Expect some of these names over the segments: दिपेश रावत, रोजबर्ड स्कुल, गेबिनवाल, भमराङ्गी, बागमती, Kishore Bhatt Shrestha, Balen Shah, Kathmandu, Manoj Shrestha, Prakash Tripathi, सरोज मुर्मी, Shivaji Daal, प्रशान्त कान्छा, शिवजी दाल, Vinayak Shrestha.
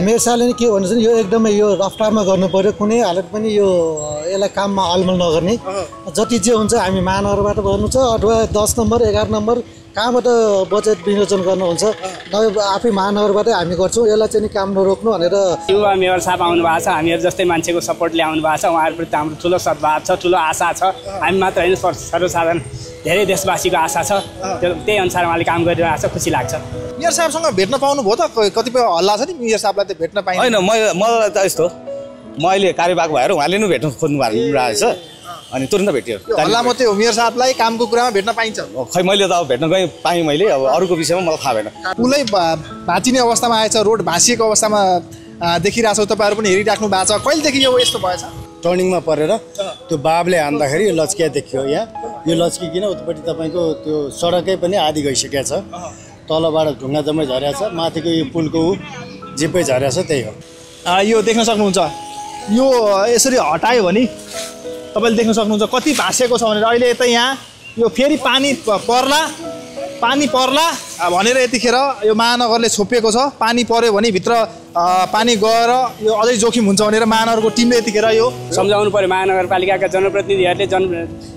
मेरसाले के भन्नुहुन्छ नि यो एकदमै यो रफ्तारमा गर्नु पर्यो, कुनै हालत पनि यो यसलाई काममा अलमल नगर्ने। जति जे हुन्छ हामी मानहरुबाट गर्नु छ अथवा 10 नम्बर 11 नम्बर कहाँबाट बजेट विनियोजन गर्नुहुन्छ आफै मानहरुबाट हामी गर्छौं। यसलाई चाहिँ नि काम नरोक्नु भनेर युवा मेयर साहब आउनु भएको छ, हामीहरु जस्तै मान्छेको सपोर्टले आउनु भएको छ। उहाँहरुप्रति हाम्रो ठूलो सद्भाव छ, ठूलो आशा छ। हामी मात्र हैन सर्वसाधारण धेरै देशवासीको आशा छ, त्यही अनुसार उहाँले काम गरिरहेको छ, खुसी लाग्छ। मेयर साहबसँग भेट्न पाउनु भयो त, कतिपय हल्ला छ नि मेयर साहबलाई त भेट्न पाइन हैन। मलाई त यस्तो म अहिले कार्यवाहक भएर उहाँले नै भेट्न खोज्नु भएको छ अनि तुरन्त भेटियो हल्ला मात्रै हो। मेयर साहबलाई कामको कुरामा भेट्न पाइन्छ? खै मैले त अब भेट्न गएँ पाएँ मैले, अब अरूको विषयमा मलाई थाहा भएन। पुलै भाँचिने अवस्थामा आएछ, रोड भाँसिएको अवस्थामा देखिरहेछौ, तपाईहरु पनि हेरिराख्नु भएको छ। कहिलेदेखि यो यस्तो भएछ? टर्निङमा परेर त्यो बाबले हान्दाखेरि यो लच्किया देखियो यहाँ, यो लच्की किन उत्पट्टि तपाईको त्यो सडकै पनि आधी गइसकेको छ, तलबाट ढुङ्गा जम्मै झरेको छ, माथिको यो पुलको जिपै झरेको छ, त्यही हो। यो देख्न सक्नुहुन्छ, यो यसरी हटायो भने तपाईले देख्न सक्नुहुन्छ कति भासेको छ भनेर। अहिले त यहाँ यो फेरि पानी पर्ला भनेर यतिखेर यो महानगरले छोपेको छ। पानी पर्यो भने भित्र पानी गएर यो अझै जोखिम हुन्छ भनेर महानगरको टिमले यतिखेर यो सम्झाउनु पर्यो। महानगरपालिकाका जनप्रतिनिधिहरूले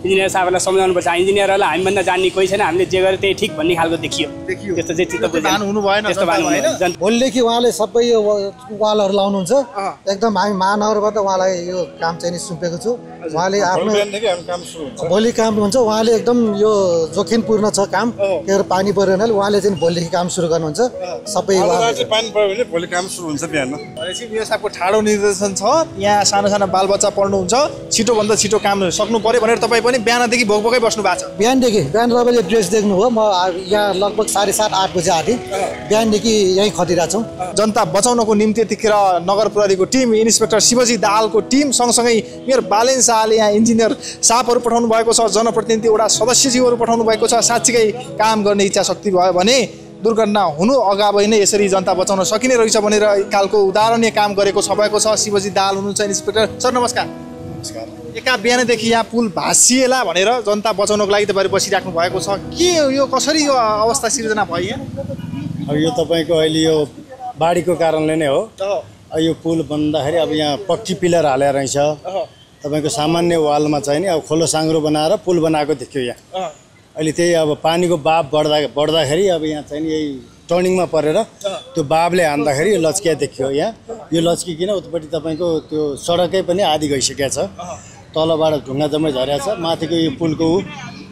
इन्जिनियर साहबहरूलाई सम्झाउनुपर्छ। इन्जिनियरहरूलाई हामीभन्दा जान्ने कोही छैन, हामीले जे गरे त्यही ठिक भन्ने खालको देखियो। त्यस्तो चाहिँ चित्त बुझाउनु हुनु भएन, त्यस्तो बानी हुँदैन। भोलिदेखि उहाँले सबै यो वालहरू लाउनुहुन्छ एकदम। हामी महानगरबाट उहाँलाई यो काम चाहिँ सुम्पेको छु, उहाँले आफ्नो भोलि काम हुन्छ। उहाँले एकदम यो जोखिमपूर्ण छ काम, त्यही पानी परेन उहाँले चाहिँ भोलिदेखि काम सुरु गर्नुहुन्छ सबै। पानी पर्यो भने भोलि काम सुरु हुन्छ बिहान। भनेपछि यो साहबको ठाडो निर्देशन छ, यहाँ सानो सानो बालबच्चा पढ्नुहुन्छ, छिटोभन्दा छिटो काम सक्नु पर्यो भनेर तपाईँ पनि बिहानदेखि भोकभोकै बस्नु भएको छ। बिहान तपाईँले ड्रेस देख्नुभयो, म यहाँ लगभग 7:30-8 बजे आएँ, बिहानदेखि यहीँ खटिरहेको छौँ। जनता बचाउनको निम्ति यतिखेर नगर प्रहरीको टिम, इन्सपेक्टर शिवजी दालको टिम सँगसँगै मेयर बालेन शाहले यहाँ इन्जिनियर साहबहरू पठाउनु भएको छ, जनप्रतिनिधि वडा सदस्यज्यूहरू पठाउनु भएको छ। साँच्चीकै काम गर्ने इच्छा शक्ति भयो भने दुर्घटना हुनु अगावै नै यसरी जनता बचाउन सकिने रहेछ भनेर एकखालको उदाहरणीय काम गरेको छपाएको छ। शिवजी दाल हुनुहुन्छ इन्सपेक्टर सर, नमस्कार। नमस्कार। एका बिहानदेखि यहाँ पुल भासिएला भनेर जनता बचाउनको लागि तपाईँहरू बसिराख्नु भएको छ, के यो कसरी यो अवस्था सिर्जना भयो? यहाँ अब यो तपाईँको अहिले यो बाढीको कारणले नै हो। यो पुल बन्दाखेरि अब यहाँ पक्की पिलर हालेर रहेछ, तपाईँको सामान्य वालमा चाहिँ नि अब खोलो साङ्ग्रो बनाएर पुल बनाएको देखियो यहाँ। अहिले त्यही अब पानीको बाब बढ्दाखेरि अब यहाँ चाहिँ यही टर्निङमा परेर त्यो बाबले हान्दाखेरि यो लच्किया देखियो यहाँ। यो लच्की किन उत्पट्टि तपाईँको त्यो सडकै पनि आधी गइसकेको छ, तलबाट ढुङ्गा जम्मै झरेको छ, माथिको यो पुलको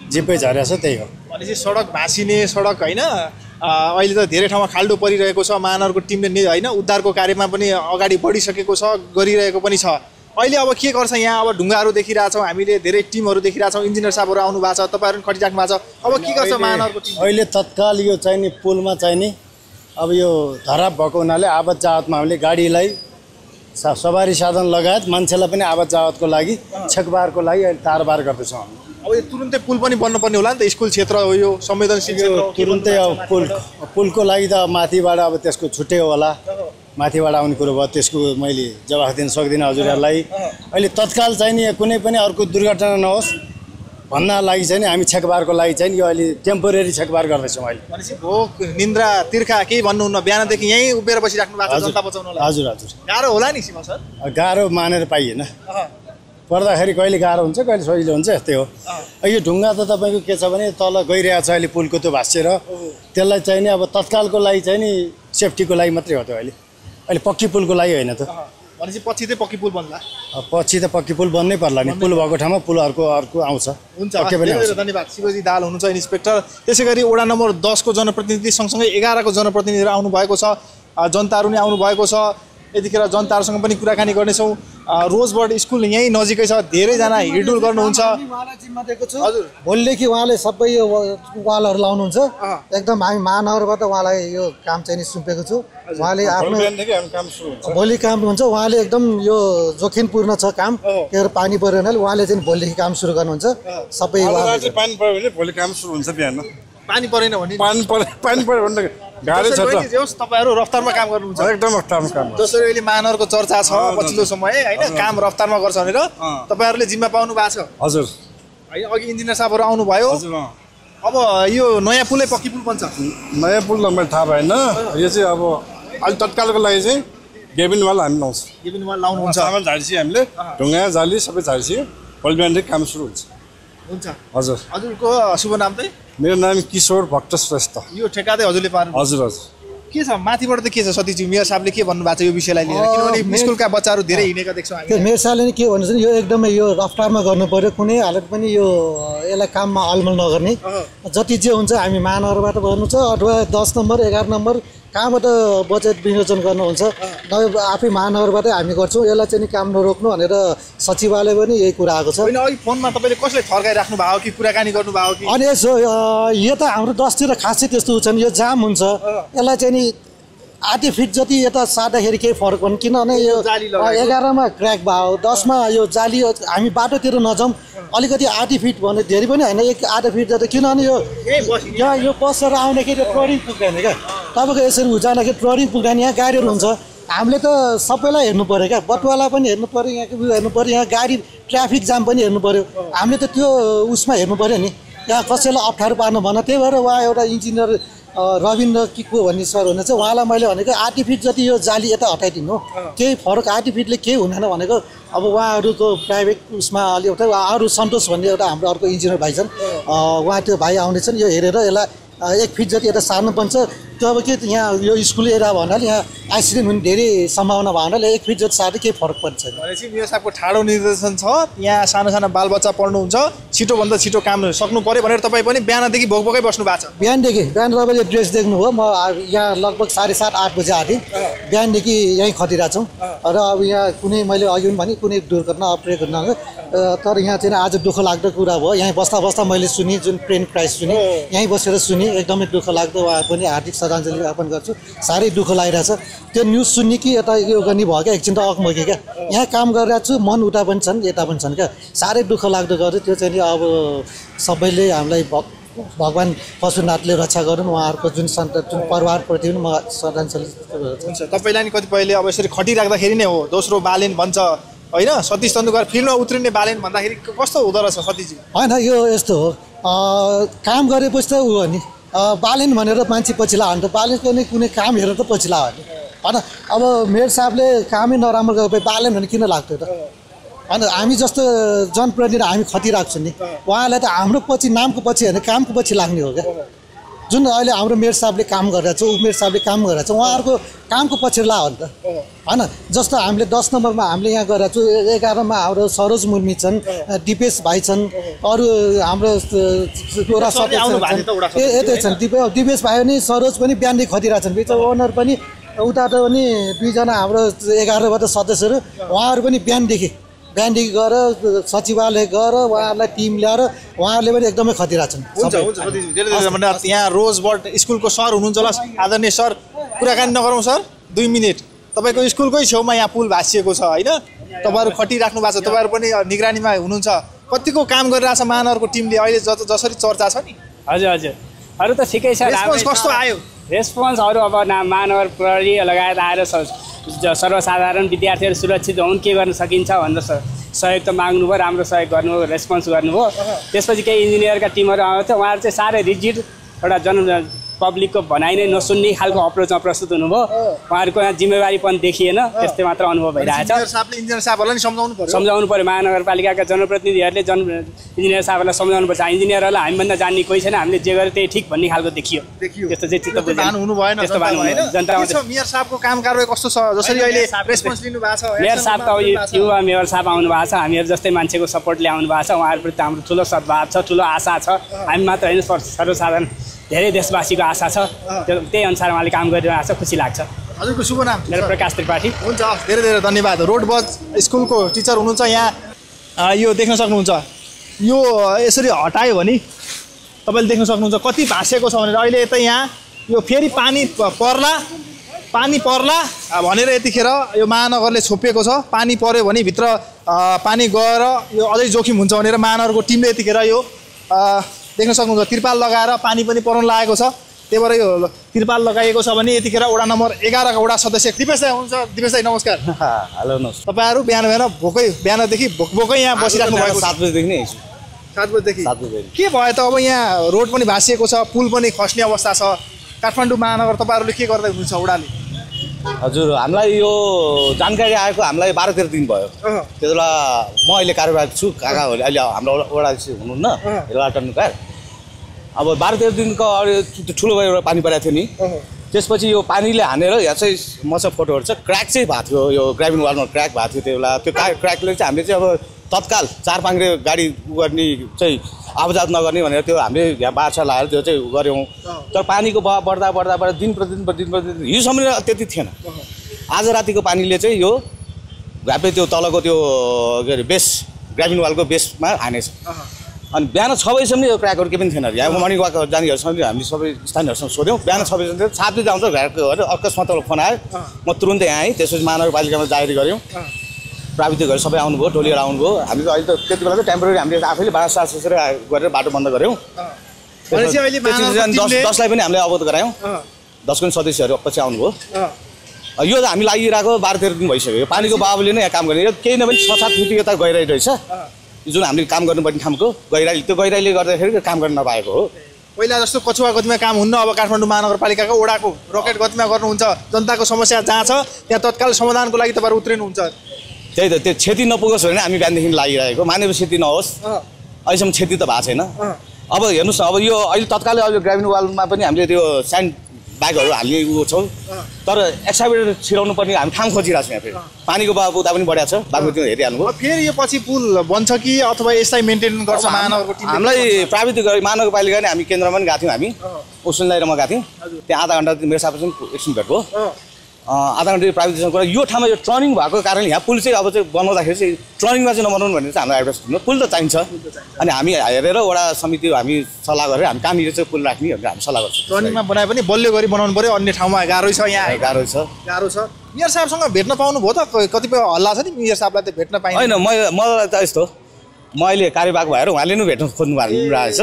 जिपै झरेको छ, त्यही हो। भनेपछि सडक भाँसिने सडक होइन, अहिले त धेरै ठाउँमा खाल्डो परिरहेको छ। महानगरको टिमले होइन उद्धारको कार्यमा पनि अगाडि बढिसकेको छ, गरिरहेको पनि छ। अहिले अब के गर्छ? यहाँ अब ढुङ्गाहरू देखिरहेछौँ, हामीले धेरै टिमहरू देखिरहेछौँ, इन्जिनियर साहबहरू आउनु भएको छ, तपाईँहरू पनि खटिराख्नु भएको छ, अब के गर्छ महानगरको टिम? अहिले तत्काल यो चाहिँ नि पुलमा चाहिँ नि अब यो धराप भएको हुनाले आवत जावतमा हामीले गाडीलाई सवारी साधन लगायत मान्छेलाई पनि आवत जावतको लागि छेकबारको लागि अहिले तारबार गर्दैछौँ। अब यो तुरुन्तै पुल पनि बन्नुपर्ने होला नि त, स्कुल क्षेत्र हो यो, संवेदनशील तुरुन्तै अब पुलको लागि त माथिबाट अब त्यसको छुट्टै होला, माथिबाट आउने कुरो भयो, त्यसको मैले जवाफ दिन सक्दिनँ हजुरहरूलाई। अहिले तत्काल चाहिँ नि कुनै पनि अर्को दुर्घटना नहोस् भन्ना लागि चाहिँ हामी छेकबारको लागि चाहिँ यो अहिले टेम्पोरेरी छेकबार गर्दैछौँ। अहिले भनेपछि भोक निन्द्रा तिर्खा केही भन्नुहुन्न, बिहानदेखि यहीँ उभिएर बसिराख्नु भएको छ जनता बचाउनलाई? हजुर हजुर। गाह्रो होला नि शिव सर? गाह्रो मानेर पाइएन, पर्दाखेरि कहिले गाह्रो हुन्छ कहिले सजिलो हुन्छ, यस्तै हो। यो ढुङ्गा त तपाईँको के छ भने तल गइरहेको छ अहिले पुलको त्यो भाँसिएर, त्यसलाई चाहिँ नि अब तत्कालको लागि चाहिँ नि सेफ्टीको लागि मात्रै हो त्यो। अहिले अहिले पक्की पुलको लागि होइन त? भनेपछि पछि चाहिँ पक्की पुल बन्ला? पछि त पक्की पुल बन्नै पर्ला नि, पुल भएको ठाउँमा पुल अर्को आउँछ। हुन्छ, धन्यवाद। शिवजी दाल हुनुहुन्छ इन्सपेक्टर। त्यसै गरी वडा नम्बर 10को जनप्रतिनिधि सँगसँगै 11को जनप्रतिनिधिहरू आउनुभएको छ, जनताहरू नै आउनुभएको छ। यतिखेर जनताहरूसँग पनि कुराकानी गर्नेछौँ। रोजबर्ड स्कुल यहीँ नजिकै छ, धेरैजना हिडुल गर्नुहुन्छ। हजुर, भोलिदेखि उहाँले सबै यो वालहरू लाउनुहुन्छ एकदम। हामी महानगरबाट उहाँलाई यो काम चाहिँ नि सुम्पेको छु, उहाँले आफ्नो भोलि काम हुन्छ। उहाँले एकदम यो जोखिमपूर्ण छ काम, त्यही पानी पर्यो हुनाले उहाँले चाहिँ भोलिदेखि काम सुरु गर्नुहुन्छ सबै। पानी पर्यो भने भोलि काम सुरु हुन्छ बिहान, पानी परेन भने पानी पर्यो भने गाह्रो छ त। तपाईँहरू रफ्तारमा काम गर्नुहुन्छ एकदम, रफ्तारमा काम। जसरी अहिले महानगरको चर्चा छ पछिल्लो समय होइन, काम रफ्तारमा गर्छ भनेर तपाईँहरूले जिम्मा पाउनु भएको छ? हजुर। होइन अघि इन्जिनियर साहबहरू आउनुभयो। अब यो नयाँ पुलै पक्की पुल बन्छ? नयाँ पुल त मलाई थाहा भएन, यो चाहिँ अब अलिक तत्कालको लागि चाहिँ गेबिनवाल हामी लाउँछौं। गेबिनवाल लाउनु हुन्छ। चामल झार्छि हामीले, ढुङ्गा जाली सबै झार्छि, होलब्यान्डले काम सुरु हुन्छ। हुन्छ हजुर। हजुरको शुभ नाम चाहिँ? मेरो नाम किशोर भट्ट श्रेष्ठ। यो ठेका चाहिँ हजुरले पार्नु? हजुर हजुर। के छ माथिबाट त के छ सतीजी, मेयर साहबले के भन्नुभएको छ यो विषयलाई लिएर? किनभने स्कुलका बच्चाहरू धेरै हिँडेका देख्छौं हामी। मेयर साहबले नि के भन्नुहुन्छ, यो एकदमै यो रफ्तारमा गर्नु पर्यो, कुनै हालत पनि यो यसलाई काममा अलमल नगर्ने, जति जे हुन्छ हामी महानगरबाट गर्नु छ अथवा 10 नम्बर 11 नम्बर कहाँबाट बजेट विनियोजन गर्नुहुन्छ नभए आफै महानगरबाटै हामी गर्छौँ। यसलाई चाहिँ काम नरोक्नु भनेर सचिवालय पनि यही कुरा आएको छ। होइन अघि फोनमा तपाईँले कसलाई थर्काइराख्नु भएको कि कुराकानी गर्नुभएको कि? अनि यसो यो त हाम्रो 10तिर खासै त्यस्तो हुन्छन्, यो जाम हुन्छ, यसलाई चाहिँ नि आधी फिट जति यता सार्दाखेरि केही फरक हुन्, किनभने यो 11मा क्र्याक भयो, 10मा यो जाली, हामी बाटोतिर नजाउँ, अलिकति आधी फिट भने धेरै पनि होइन, एक आधा फिट जति, किनभने यो यहाँ यो बसहरू आउँदाखेरि ट्ररिङ पुग्दैन क्या, तपाईँको यसरी हुँदाखेरि ट्ररिङ पुग्दैन, यहाँ गाडीहरू हुन्छ। हामीले त सबैलाई हेर्नु पऱ्यो क्या, बटुवाला पनि हेर्नु पऱ्यो, यहाँको व्यू हेर्नु पऱ्यो, यहाँ गाडी ट्राफिक जाम पनि हेर्नु पऱ्यो, हामीले त त्यो उसमा हेर्नु पऱ्यो नि, यहाँ कसैलाई अप्ठ्यारो पार्नु भएन। त्यही भएर उहाँ एउटा इन्जिनियर रविन्द्र कि को भन्ने सर हुनुहुन्छ, उहाँलाई मैले भनेको आधी फिट जति यो जाली यता हटाइदिनु, केही फरक आधी फिटले केही हुँदैन भनेको। अब उहाँहरूको प्राइभेट उसमा अलि एउटा अरू सन्तोष भन्ने एउटा हाम्रो अर्को इन्जिनियर भाइ छन्, उहाँ त्यो भाइ आउनेछन्, यो हेरेर यसलाई 1 फिट जति यता सार्नुपर्छ। त्यो अब के यहाँ यो स्कुल एरिया भन्नाले यहाँ एक्सिडेन्ट हुने धेरै सम्भावना भएकोले 1 फिट जति सार्दा केही फरक पर्छ। भनेपछि यो साहबको ठाडो निर्देशन छ, यहाँ सानो सानो बालबच्चा पढ्नुहुन्छ, छिटोभन्दा छिटो काम सक्नु पऱ्यो भनेर तपाईँ पनि बिहानदेखि भोकभोकै बस्नु भएको छ? बिहानदेखि, बिहान तपाईँले ड्रेस देख्नुभयो, म यहाँ लगभग 7:30-8 बजे आएँ, बिहानदेखि यहीँ खटिरहेको छौँ। र अब यहाँ कुनै मैले अघि भने कुनै दुर्घटना अपरेट नगर, तर यहाँ चाहिँ आज दुःख लाग्दो कुरा भयो, यहाँ बस्दा बस्दा मैले सुने जुन ट्रेन क्राइस सुने, यहीँ बसेर सुने, एकदमै दुःख लाग्दो। उहाँ पनि हार्दिक श्रद्धाञ्जली अर्पण गर्छु, साह्रै दुःख लागिरहेछ त्यो न्युज सुन्ने कि यता यो गर्ने भयो क्या, एकछिन त अकमके क्या, यहाँ काम गरिरहेको छु, मन उता पनि छन् यता पनि छन् क्या, साह्रै दुःख लाग्दो गर्छ। त्यो चाहिँ अब सबैले हामीलाई भगवान् पशुनाथले रक्षा गरौँ, उहाँहरूको जुन सन्त जुन परिवारप्रति पनि म श्रद्धाञ्जली। हुन्छ, तपाईँलाई नि कतिपयले अब यसरी खटिराख्दाखेरि नै हो, दोस्रो बालेन भन्छ होइन, सतीश तेन्दुलकर फिल्डमा उत्रिने बालेन भन्दाखेरि कस्तो हुँदो रहेछ सतीशजी? होइन यो यस्तो हो, काम गरेपछि त ऊ हो नि, बालेन भनेर मान्छे पछिला हो भने त बालेन पनि कुनै काम हेरेर त पछिला हो नि होइन। अब मेयर साहबले कामै नराम्रो गरे बालेन भने किन लाग्थ्यो त होइन? हामी जस्तो जनप्रतिनिधि हामी खटिरहेको नि, उहाँलाई त हाम्रो पछि नामको पछि होइन कामको पछि लाग्ने हो क्या। जुन अहिले हाम्रो मेयर साहबले काम गरिरहेछ, उपमेयर साहबले काम गरिरहेछ, उहाँहरूको कामको पछि ला हो नि त होइन। जस्तो हामीले 10 नम्बरमा हामीले यहाँ गरिरहेको, 11मा हाम्रो सरोज मुर्मी छन्, दिपेश भाइ छन्, अरू हाम्रो कोरा यतै छन्, दिपेश भाइ पनि सरोज पनि बिहानै खटिरहेछन्, बिच ओनर पनि उता पनि 2जना हाम्रो 11बाट सदस्यहरू, उहाँहरू पनि बिहानदेखि गएर सचिवालय गएर उहाँहरूलाई टिम ल्याएर उहाँहरूले पनि एकदमै खटिरहेछन्। हुन्छ, यहाँ रोजबर्ड स्कुलको सर हुनुहुन्छ होला, आदरणीय सर, कुराकानी नगरौँ सर 2 मिनट। तपाईँको स्कुलकै छेउमा यहाँ पुल भाँसिएको छ होइन, तपाईँहरू खटिराख्नु भएको छ, तपाईँहरू पनि निगरानीमा हुनुहुन्छ, कतिको काम गरिरहेछ महानगरको टिमले अहिले जसरी चर्चा छ नि? हजुर हजुर, अरू त ठिकै छ। रेस्पोन्स कस्तो आयो? रेस्पोन्सहरू अब महानगर प्रहरी लगायत आएर सर्वसाधारण विद्यार्थीहरू सुरक्षित हुन्, के गर्न सकिन्छ भनेर सहयोग त माग्नुभयो, राम्रो सहयोग गर्नुभयो, रेस्पोन्स गर्नुभयो। त्यसपछि केही इन्जिनियरका टिमहरू आउँछ, उहाँहरू चाहिँ साह्रै रिजिड एउटा पब्लिकको भनाइ नै नसुन्ने खालको अप्रोचमा प्रस्तुत हुनुभयो, उहाँहरूको जिम्मेवारी पनि देखिएन, त्यस्तै मात्र अनुभव भइरहेछ। इन्जिनियर साहबहरूलाई नि सम्झाउनु पऱ्यो, महानगरपालिकाका जनप्रतिनिधिहरूले इन्जिनियर साहबहरूलाई सम्झाउनुपर्छ, इन्जिनियरहरूलाई हामीभन्दा जान्ने कोही छैन, हामीले जे गरे त्यही ठिक भन्ने खालको देखियो। त्यस्तो चाहिँ चित्त बुझाउनु हुनु भएन, त्यस्तो भन्नु भएन। मेयर साहबको काम कारबाही कस्तो छ जसरी अहिले रेस्पोन्स लिनु भएको छ? मेयर साहब त अब युवा मेयर साहब आउनु भएको छ, हामीहरू जस्तै मान्छेको सपोर्टले आउनु भएको छ, उहाँहरूप्रति हाम्रो ठुलो सद्भाव छ, ठुलो आशा छ, हामी मात्र होइन सर्वसाधारण धेरै देशवासीको आशा छ, त्यही अनुसार उहाँले काम गरिरहेको छ, खुसी लाग्छ। हजुरको शुभ नाम? मेरो प्रकाश त्रिपाठी। हुन्छ, धेरै धेरै धन्यवाद। रोडबर्ड स्कुलको टिचर हुनुहुन्छ, यहाँ यो देख्न सक्नुहुन्छ, यो यसरी हटायो भने तपाईँले देख्न सक्नुहुन्छ कति भाँसेको छ भनेर। अहिले त यहाँ यो फेरि पानी पर्ला भनेर यतिखेर यो महानगरले छोपिएको छ, पानी पर्यो भने भित्र पानी गएर यो अझै जोखिम हुन्छ भनेर महानगरको टिमले यतिखेर यो देख्न सक्नुहुन्छ तिरपाल लगाएर पानी पनि पर्न लागेको छ। त्यही भएर यो तिरपाल लगाइएको छ भने यतिखेर वडा नम्बर 11का वडा सदस्य दिपेश दाई हुनुहुन्छ। दिपेश दाई नमस्कार। हेलो नमस्कार। तपाईँहरू बिहानदेखि भोकै यहाँ बसिराख्नु भएको? 7 बजेदेखि नै आइसक्यो। 7 बजेदेखि के भयो त? अब यहाँ रोड पनि भाँसिएको छ, पुल पनि खस्ने अवस्था छ, काठमाडौँ महानगर तपाईँहरूले के गर्दै हुनुहुन्छ? वडाले हजुर हामीलाई यो जानकारी आएको हामीलाई 12-13 दिन भयो त्यसला म अहिले कार्यभार छु काका हो अहिले हाम्रो वडा हुनुहुन्न हेलवाटनकार अब 12-13 दिनको ठुलो भयो पानी परेको थियो नि त्यसपछि यो पानीले हानेर यहाँ चाहिँ मसा फोटोहरु छ क्रैक चाहिँ भएको थियो यो ग्रामीण वालमा क्रैक भएको थियो त्यसला त्यो क्रैकले चाहिँ हामीले चाहिँ अब तत्काल चार पाङ्रे गाडी गर्ने चाहिँ आवाजात नगर्ने भनेर त्यो हामीले यहाँ बाछा लाएर त्यो चाहिँ गर्यौं तर पानीको बहा बढ्दा बढ्दा बढ्दा दिन प्रतिदिन यो समय त्यति थिएन आज रातिको पानीले चाहिँ यो घापे त्यो तलको त्यो बेस ग्रामीण वालको बेसमा हानेछ अनि बिहान 6 बजेसम्म यो क्रैकहरु के पनि थिएन यहाँ मर्निङ वाक जानेहरुसँग हामी सबै स्थानीयहरुसँग सोध्यौं बिहान 6 बजेसम्म 7 बजे आउँछ घरको अकस्मात फोन आयो म तुरुन्तै आएँ त्यसपछि महानगरपालिकामा जारी गर्यौं प्राविधिक सब आउनुभयो टोलीहरु आउनुभयो हामी अहिले त त्यति बेला त टेम्परेरी हामीले आफैले बारासार ससेर गरेर बाटो बन्द गर्यौं भनेपछि अहिले 10 लाई पनि हामीले अवगत गरायौं 10 को सदस्यहरु पछि आउनुभयो यो हामी लागिरहेको 12-13 दिन भइसक्यो पानीको बाबुले नै यहाँ काम गर्ने यो केही नभए 6-7 फिट यता गइराइ रहेछ जुन हामीले काम गर्नुपर्ने ठाउँको गइराइ त्यो गइराइले गर्दाखेरि काम गर्न नपाएको हो पहिला जस्तो कछुवा गतिमा काम हुन्न अब काठमाडौँ महानगरपालिकाको वडाको रकेट गतिमा गर्नुहुन्छ जनताको समस्या जहाँ छ त्यहाँ तत्काल समाधानको लागि तपाईहरु उत्रिनुहुन्छ त्यही त त्यो क्षति नपुगोस् भने हामी बिहानदेखि लागिरहेको मानव क्षति नहोस् अहिलेसम्म क्षति त भएको छैन अब हेर्नुस् अब यो अहिले तत्कालै अहिले ग्रामीण वालमा पनि हामीले त्यो स्यान्ड ब्यागहरु हाल्ने छौं तर एक्सकाभेटर छिराउनु पर्ने हामी ठाउँ खोजिरहेछौं यहाँ फेरि पानीको बहाव उता पनि बढ्या छ बागमतीमा हेरिहाल्नु अब फेरि यो पछि पुल बन्छ कि अथवा यसलाई मेन्टेन गर्छ महानगरको टिमले हामीलाई प्राविधिक महानगरपालिका नै हामी केन्द्रमा पनि गाथ्यौं हामी उसुन ल्याएर म गाथ्यौं त्यहाँ आधा घण्टा मेरो साथमा एकछिन भेट भयो आधा घण्टा प्राविधिकसँग कुरा यो ठाउँमा यो टर्निङ भएको कारणले यहाँ पुल चाहिँ अब चाहिँ बनाउँदाखेरि चाहिँ टर्निङमा चाहिँ नबनाउनु भनेर चाहिँ हाम्रो एडभाइस दिनु पुल त चाहिन्छ अनि हामी हेरेर वडा समिति हामी सल्लाह गरेर हामी कहाँनिर चाहिँ पुल राख्ने भनेर हामी सल्लाह गर्छौं टर्निङमा बनाए पनि बलियो गरी बनाउनु पर्यो अन्य ठाउँमा गाह्रो छ मेयर साहबसँग भेट्न पाउनु भयो त कतिपय हल्ला छ नि मेयर साहबलाई त भेट्न पाइन हैन मलाई त यस्तो म अहिले कार्यभाग भएर उहाँले नै भेट्न खोज्नु भएको रहेछ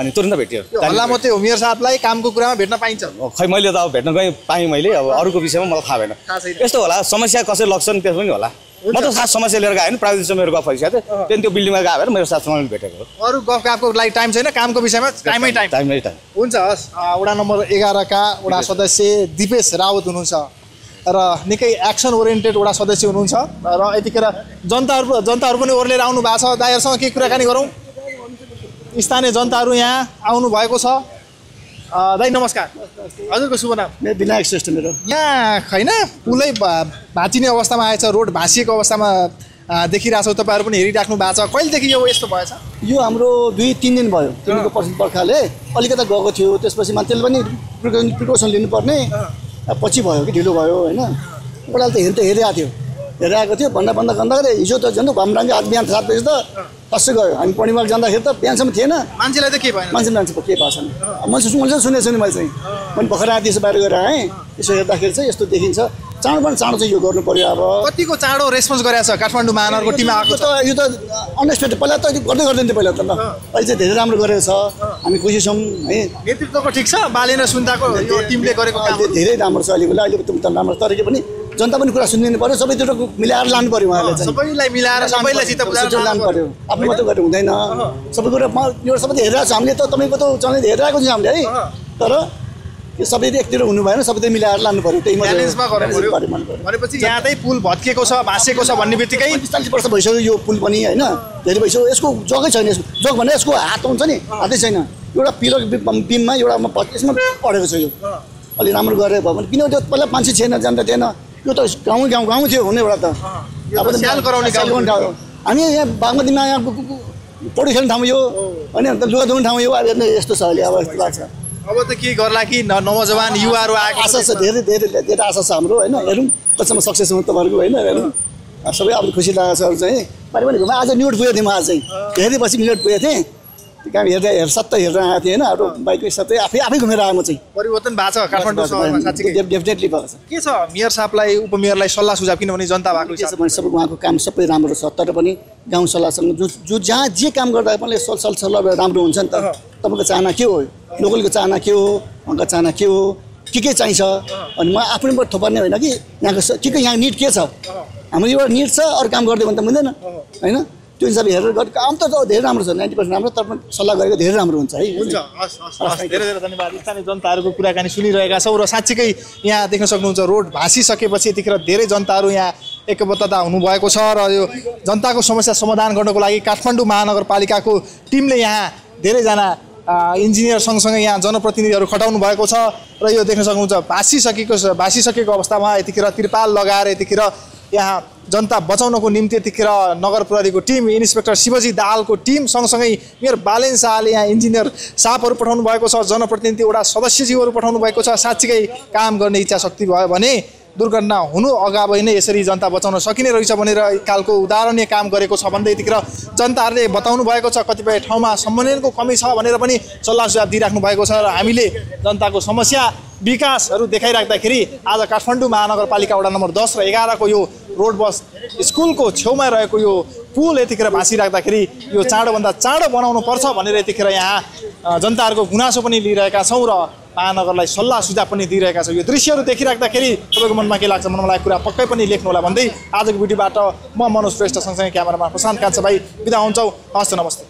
अनि तुरुन्त भेट्यो हल्ला मात्रै हो मेयर साहबलाई कामको कुरामा भेट्न पाइन्छ खै मैले त अब भेट्न गए पाएँ मैले अब अरूको विषयमा मलाई थाहा भएन यस्तो होला समस्या कसै लक्षण त्यस पनि होला म त खास समस्या लिएर गएन प्राविधिकसँग मेरो गफ भइसक्यो त्यहाँदेखि त्यो बिल्डिङमा गएर मेरो साथसँग भेटेको अरू गफ गफको लागि टाइम छैन कामको विषयमा टाइमै टाइम हुन्छ हस् वडा नम्बर 11 का वडा सदस्य दिपेश रावत हुनुहुन्छ र निकै एक्सन ओरिएन्टेड वडा सदस्य हुनुहुन्छ र यतिखेर जनताहरु पनि ओर्लेर आउनु भएको छ दाइहरुसँग के कुराकानी गरौं स्थानीय जनताहरु यहाँ आउनु भएको छ दाइ नमस्कार हजुरको शुभ नाम विनायक श्रेष्ठ मेरो यहाँ हैन पुलै भाचिने अवस्थामा आएछ रोड भासिएको अवस्थामा देखिराछौ तपाईहरु पनि हेरिराख्नु भएको छ कहिलेदेखि यो यस्तो भएछ यो हाम्रो 2-3 दिन भयो तिनीको पर्सिन बर्खाले अलिकता गएको थियो त्यसपछि मान्छेले पनि प्रिकसन लिनुपर्ने पछि भयो कि ढिलो भयो हैन ओडाले त हेरिरहेको थियो भन्दा हिजो त झन् भमराङ्गी आज बिहान 7 बजे त कसै गयो हामी पणिमाल जाँदाखेरि त बिहानसम्म थिएन मान्छेलाई त के भएन मान्छेको के भएको छैन मैले सुनेको छु नि मैले चाहिँ मैले भर्खर राति बाहिर गएर आएँ यसो हेर्दाखेरि चाहिँ यस्तो देखिन्छ चाँडो पनि चाँडो चाहिँ यो गर्नु पर्यो अब कतिको चाँडो रेस्पोन्स गरेछ काठमाडौँ महानगरको टिम आएको त यो त अनएक्सपेक्टेड पहिला त गर्दैन थियो पहिला त ल अहिले चाहिँ धेरै राम्रो गरेको छ हामी खुसी छौँ है नेतृत्वको ठिक छ बालेन र सुन्दाको यो टिमले गरेको काम धेरै राम्रो छ अहिलेको अहिले त राम्रो तर के पनि जनता पनि कुरा सुनिदिनु पर्यो सबै त्यो मिलाएर लानु पर्यो उहाँले चाहिँ सबैलाई मिलाएर सबैलाई सित बुझाएर लानु पर्यो आफै मात्र गरेर हुँदैन सबै कुरा यो सबै हेरिरहेको छ हामीले त तपाईको त चलन हेरिरहेको छ हामीले है तर यो सबै एकतिर हुनु भएन सबै मिलाएर लानु पर्यो त्यही ब्यालेन्समा गर्नु पर्यो भनेपछि यहाँ चाहिँ पुल भत्केको छ भासेको छ भन्ने बित्तिकै 45 वर्ष भइसक्यो यो पुल पनि हैन धेरै भइसक्यो यसको जगै छैन जग भने यसको हात हुन्छ नि हातै छैन एउटा पिलर बिममा एउटा यसमा पडेको छ यो अलि राम्रो गरेर भयो भने किन त्यो पहिला मान्छे छैन जनता थिएन यो त गाउँ थियो हुने एउटा त अब त स्याल गराउने गाउँ हामी यहाँ बागमतीमा यहाँ पौडी खेल्ने ठाउँ यो हैन त लुगा धुने ठाउँ यो अहिले यस्तो छ अहिले अब यस्तो लाग्छ अब त के गर्ला कि नौजवान युवाहरु आएको आशा छ धेरै धेरै आशा छ हाम्रो हैन हेरौं कतिसम्म सक्सेस हुन्छ तपाईहरुको हैन हेरौं सबै अब खुसी लागेको छ चाहिँ पारि पनि घुमा आज न्युड पुगेथ्यौँ आज चाहिँ हेरेपछि न्युड पुगेको थिएँ काम हेर्दा आएको थिएँ होइन अब बाइकको साथै आफै घुमेर आएँ म चाहिँ परिवर्तन भएको छ काठमाडौँ सहरमा साँच्चै डेफिनेटली भएको छ के छ मेयर साहबलाई उपमेयरलाई सल्लाह सुझाव किनभने जनता भएको छ भने सबै उहाँको काम सबै राम्रो छ तर पनि गाउँ सल्लाहसँग जो जहाँ जे काम गर्दा पनि सल्लाह राम्रो हुन्छ नि त तपाईँको चाहना के हो लोकलको चाहना के हो उहाँको चाहना के हो के चाहिन्छ अनि म आफ्नोबाट थोपर्ने होइन कि यहाँको यहाँ निड के छ हाम्रो एउटा निड छ अरू काम गरिदियो भने त हुँदैन होइन त्यो हिसाबले हेरेर गरेको काम त धेरै राम्रो छ 90% राम्रो तर पनि सल्लाह गरेको धेरै राम्रो हुन्छ है। हुन्छ हस् हस् धेरै धेरै धन्यवाद। स्थानीय जनताहरुको कुराकानी सुनिरहेका छौं र साच्चीकै यहाँ देख्न सक्नुहुन्छ रोड भासिसकेपछि यतिखेर धेरै जनताहरु यहाँ एकबद्धता हुनुभएको छ र यो जनताको समस्या समाधान गर्नको लागि काठमाडौँ महानगरपालिकाको टिमले यहाँ धेरैजना इन्जिनियर सँगसँगै यहाँ जनप्रतिनिधिहरु खटाउनु भएको छ र यो देख्न सक्नुहुन्छ भासिसकेको अवस्थामा यतिखेर तिरपाल लगाएर यतिखेर यहाँ जनता बचाउनको निम्ति यतिखेर नगर प्रहरीको टिम इन्स्पेक्टर शिवजी दालको टिम सँगसँगै मेयर बालेन शाहले यहाँ इन्जिनियर साहबहरु पठाउनु भएको छ, जनप्रतिनिधि वडा सदस्यज्यूहरु पठाउनु भएको छ। साच्चीकै काम गर्ने इच्छा शक्ति भयो भने दुर्घटना हुनु अगावै नै यसरी जनता बचाउन सकिने रहेछ भनेर कालको उदाहरणीय काम गरेको छ भन्दै यतिखेर जनताहरुले बताउनु भएको छ। कतिपय ठाउँमा समन्वयनको कमी छ भनेर पनि सल्लाह सुझाव दिइराख्नु भएको छ र हामीले जनताको समस्या विकासहरु देखाइराख्दाखेरि आज काठमाडौँ महानगरपालिका वडा नम्बर 10 र 11 को यो रोड बस स्कुलको छेउमा रहेको यो पुल यतिखेर भासिराख्दाखेरि यो चाँडोभन्दा चाँडो बनाउनु पर्छ भनेर यतिखेर यहाँ जनताहरुको गुनासो पनि लिइरहेका छौं र महानगरलाई सल्लाह सुझाव पनि दिइरहेका छौं। यो दृश्यहरु देखिराख्दाखेरि तपाईको मनमा के लाग्छ? मनमा लाग्ने कुरा पक्कै पनि लेख्नु होला भन्दै आजको भिडियोबाट म मनोज श्रेष्ठ सँगसँगै क्यामेरामा प्रशान्त कान्छा भाइ बिदा हुन्छौं। हस् नमस्ते।